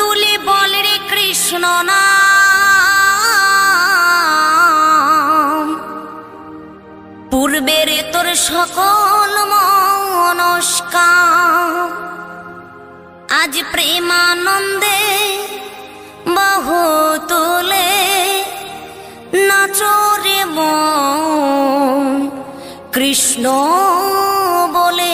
তুলে বল রে কৃষ্ণ নাম পূর্বে রে তোর সকল মনস্কাম আজ প্রেমানন্দে বাহু তুলে নাচো রে মন কৃষ্ণ বলে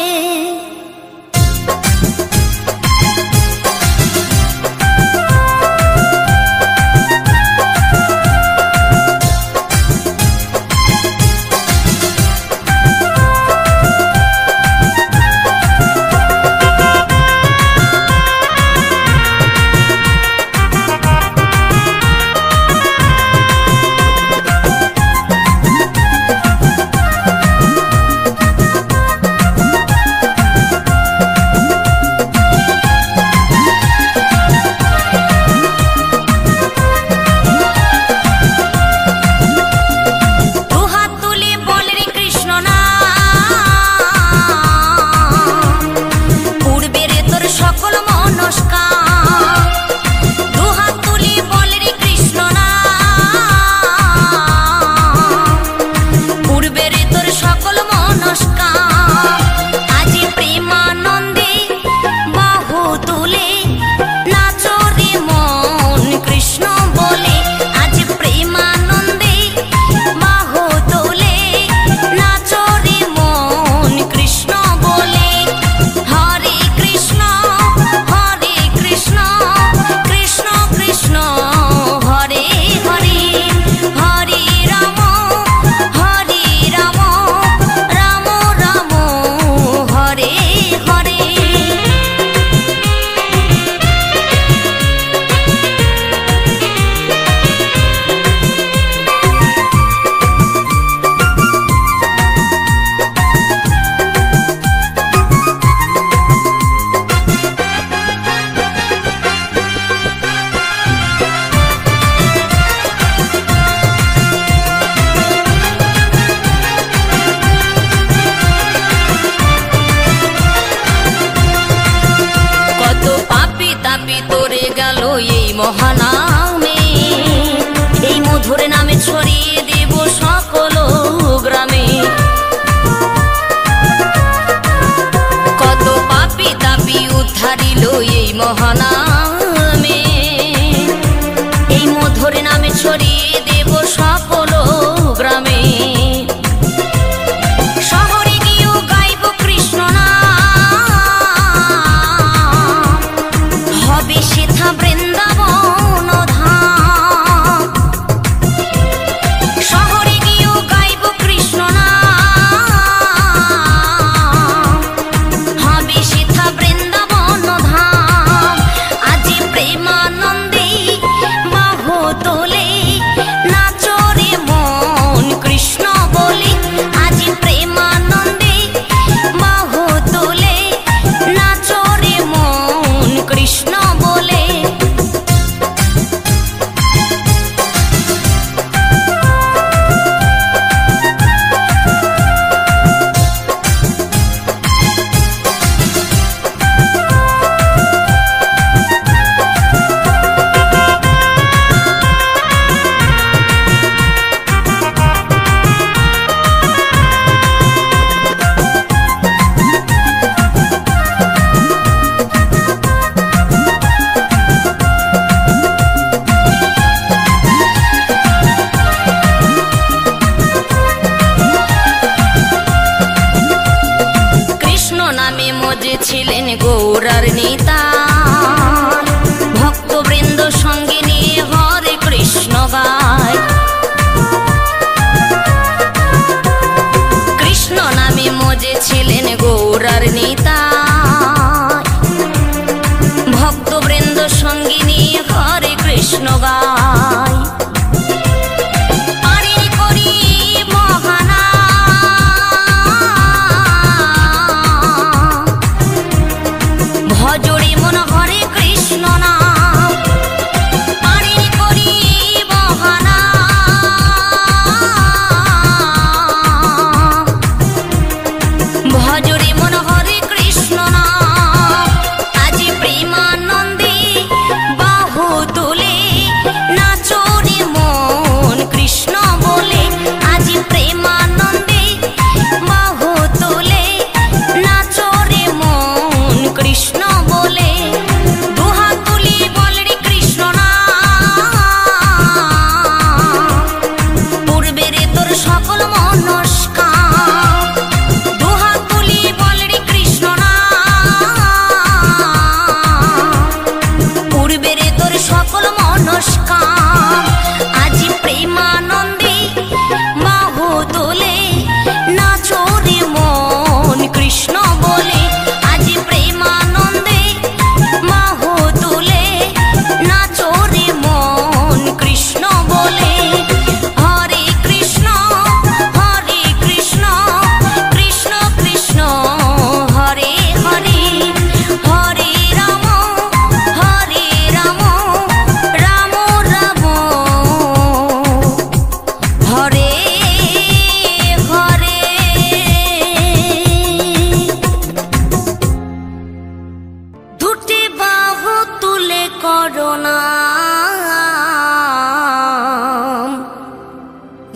पड़ो ना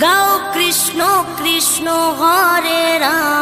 गाओ कृष्ण कृष्ण हरे राम।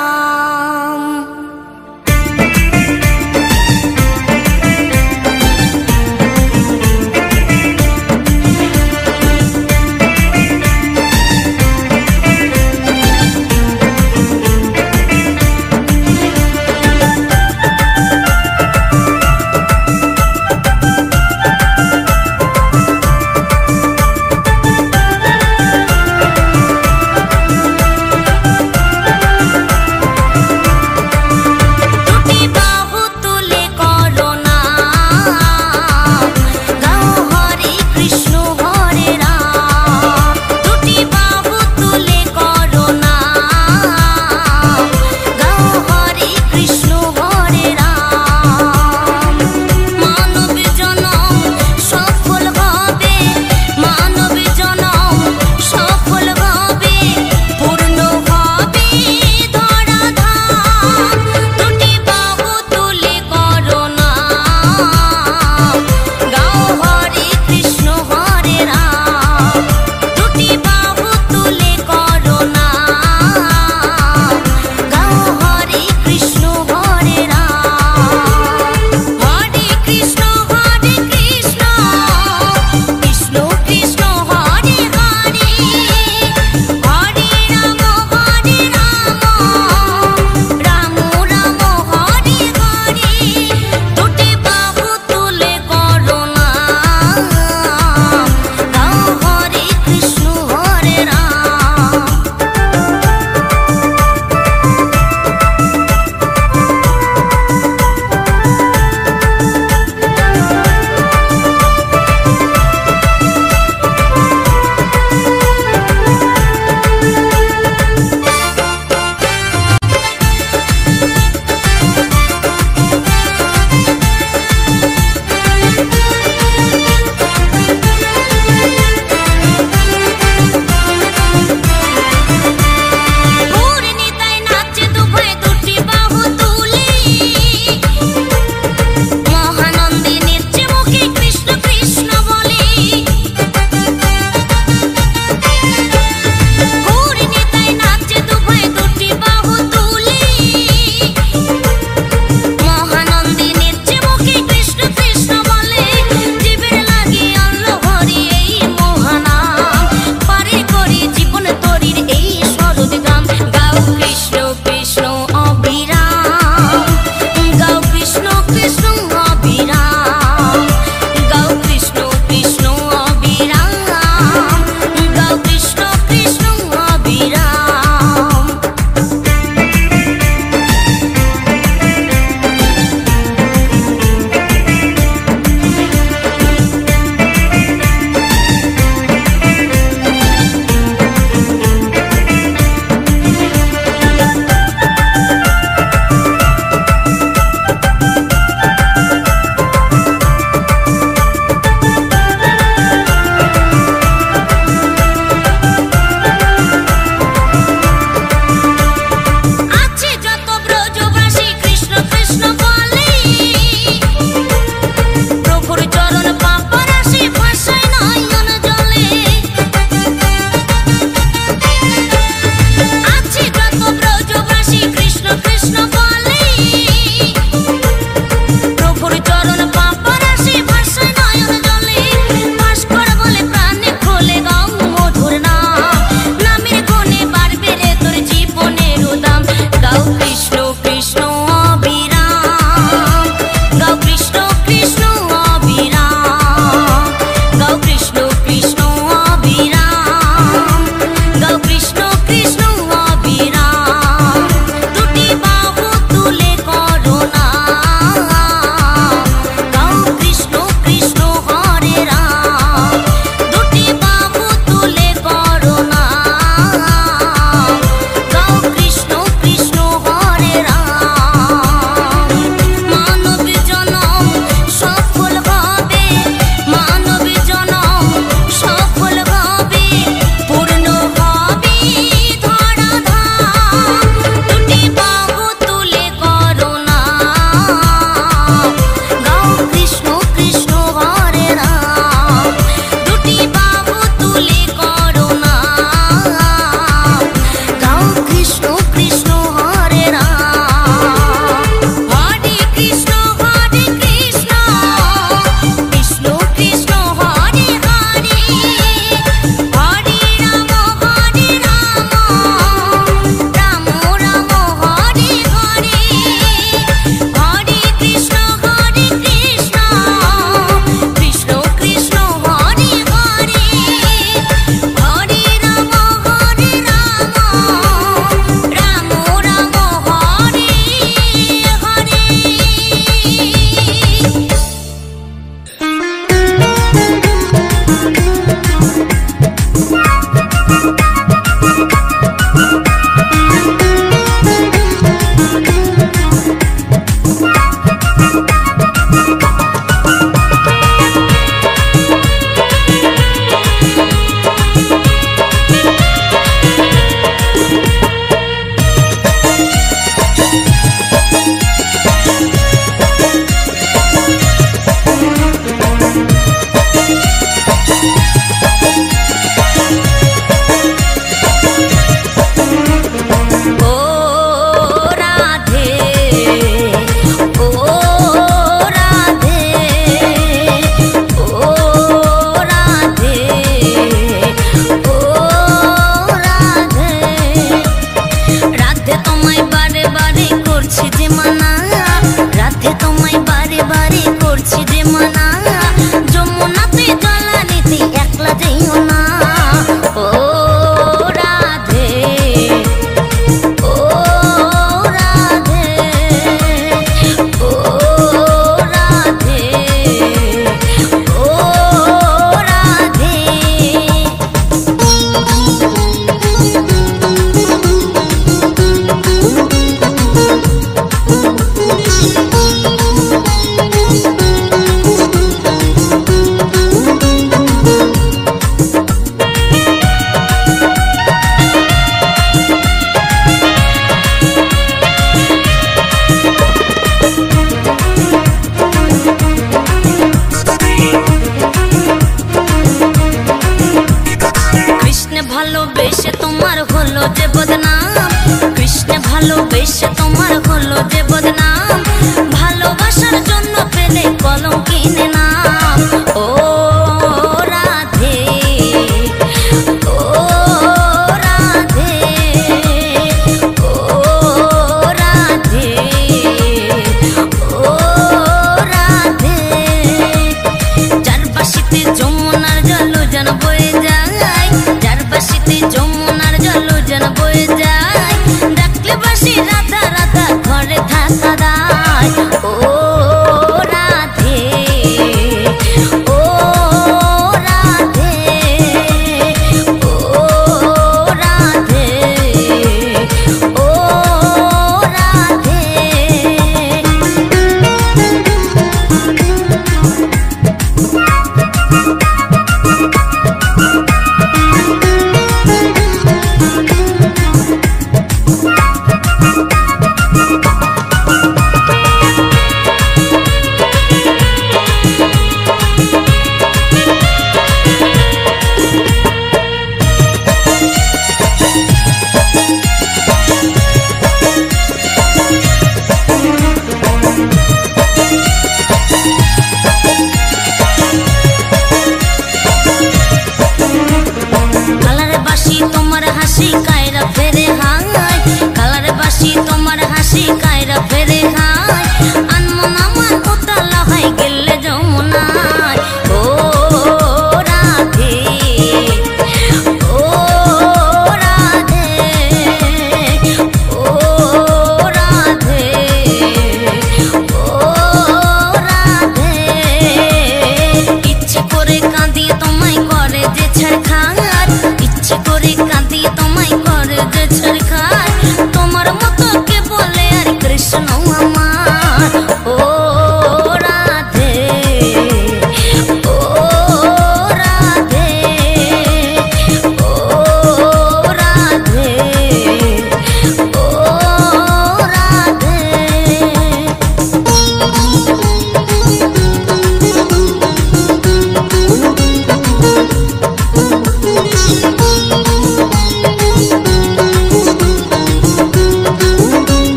राधा घरे थाका दाय ओ राधे।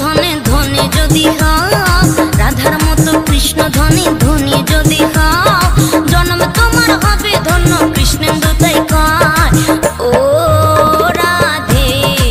धने धने जदि हाओ राधार मतो कृष्ण धने धने जदि हाओ जन्म तोमार हबे धन्य कृष्णेन्दु ताई कय ओ राधे